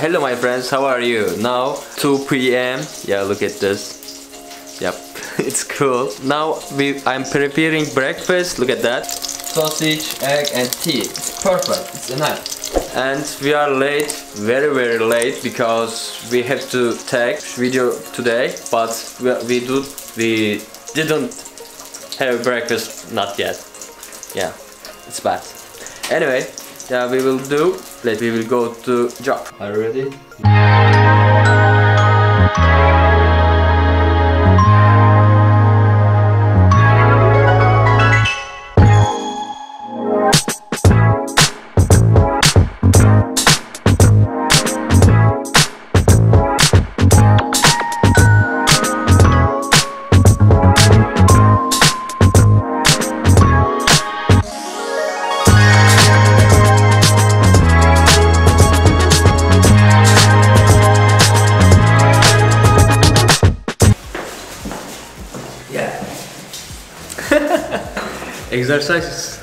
Hello my friends, how are you? Now 2 PM. Yeah, look at this. Yep, it's cool. Now I'm preparing breakfast. Look at that. Sausage, egg and tea. It's perfect. It's enough. And we are late, very late, because we have to take video today, but we didn't have breakfast, not yet. Yeah, it's bad. Anyway, yeah, we will go to job. Are you ready? Exercises.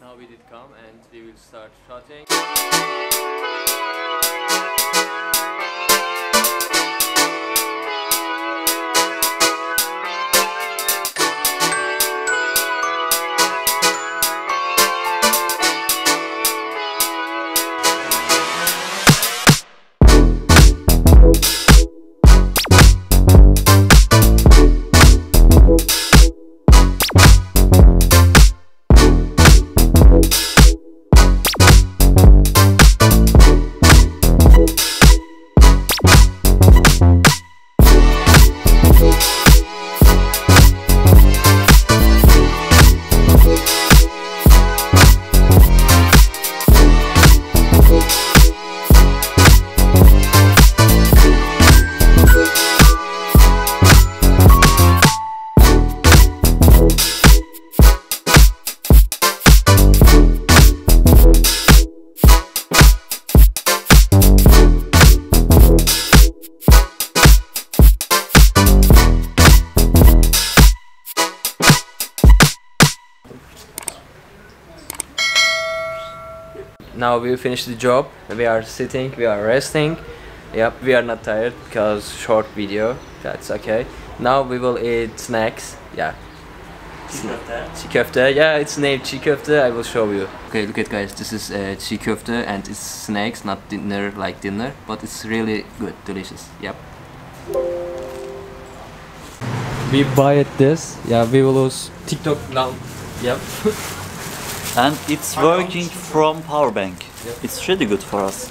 Now we did come and we will start shooting. Now we finished the job, we are sitting, we are resting. Yep, we are not tired because short video, that's okay. Now we will eat snacks, yeah. Çiğ köfte, yeah, it's named çiğ köfte, I will show you. Okay, look at guys, this is çiğ köfte and it's snacks, not dinner like dinner, but it's really good, delicious, yep. We buy it this, yeah, we will use TikTok now, yep. And it's working from power bank. Yep. It's really good for us.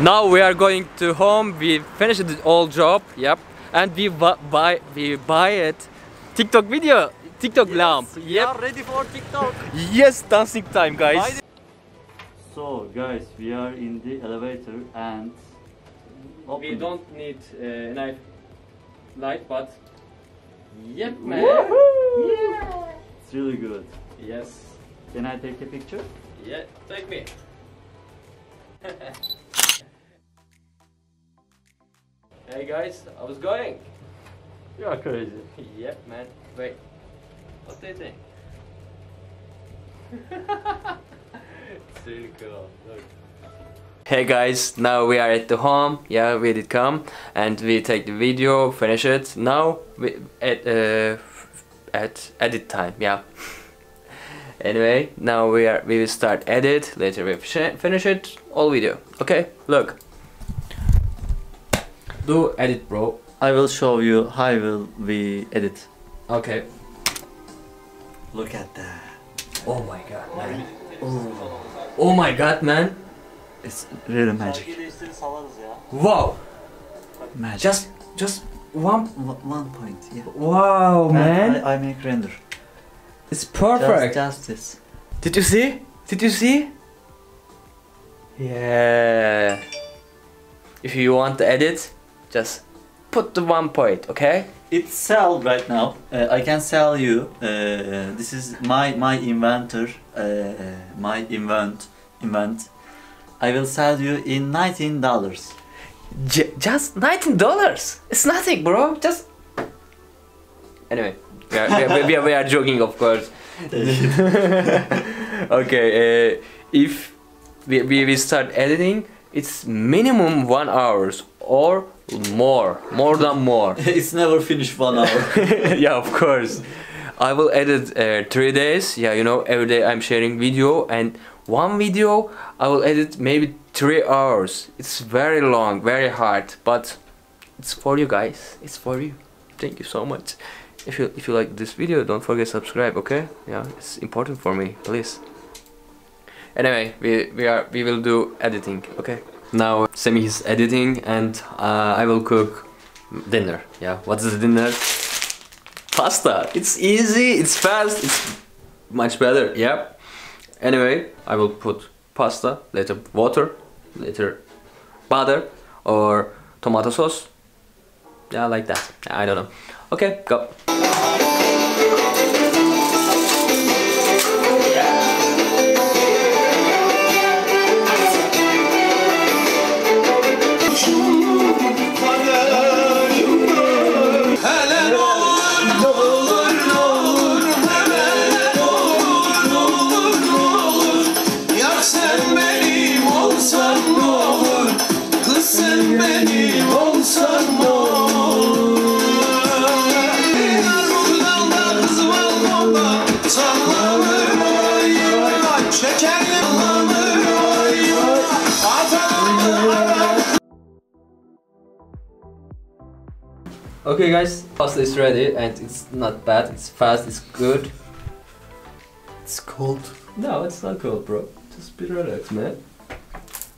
Now we are going to home. We finished the whole job. Yep. And we buy it. TikTok video. TikTok lamp. Yep. We are ready for TikTok. Yes, dancing time, guys. So, guys, we are in the elevator and we don't need a knife light, but yep, man. Yeah. It's really good. Yes. Can I take a picture? Yeah, take me. Hey guys, I was going. You are crazy. Yep, man. Wait. What do you think? It's really cool. Look. Hey guys, now we are at the home. Yeah, we did come and we take the video, finish it. Now we at edit time. Yeah. Anyway, now we will start edit. Later we finish it all video. Okay, look. Do edit, bro. I will show you how will we edit. Okay. Look at that. Oh my god, man. Oh my god, man. It's really magic. Wow. Magic. Just one point. Yeah. Wow, man. I make render. It's perfect. Just this. Did you see? Did you see? Yeah. If you want to edit, just put the 1 point, okay? It's sell right now. I can sell you. This is my inventor, my invent. I will sell you in $19. Just $19? It's nothing, bro. Just. Anyway, we are joking, of course. Okay, if we start editing, it's minimum 1 hour or more. It's never finished 1 hour. Yeah, of course. I will edit 3 days. Yeah, you know, every day I'm sharing video, and one video I will edit maybe 3 hours. It's very long, very hard, but it's for you guys. It's for you. Thank you so much. If you like this video, don't forget to subscribe, okay? Yeah, it's important for me, please. Anyway, we will do editing, okay? Now Semih is editing, and I will cook dinner. Yeah, what's the dinner? Pasta. It's easy, it's fast, it's much better. Yeah. Anyway, I will put pasta, later water, later butter or tomato sauce. Yeah, like that. I don't know. Okay, go. Okay guys, pasta is ready, and it's not bad, it's fast, it's good. It's cold. No, it's not cold, bro. Just be relaxed, man.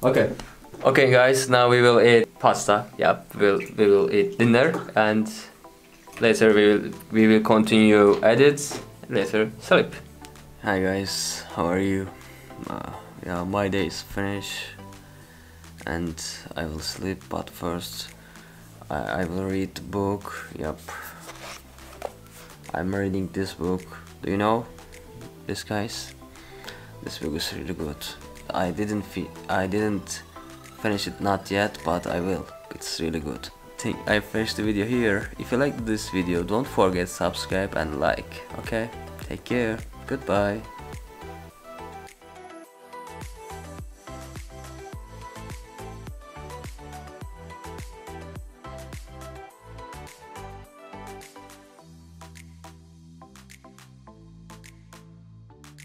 Okay. Okay guys, now we will eat pasta. Yeah, we will eat dinner, and later we will continue edits, later sleep. Hi guys, how are you? Yeah, my day is finished and I will sleep, but first I will read the book. Yep, I'm reading this book. Do you know this, guys? This book is really good. I didn't finish it, not yet, but I will. It's really good. Think I finished the video here. If you like this video, don't forget subscribe and like. Okay, take care. Goodbye.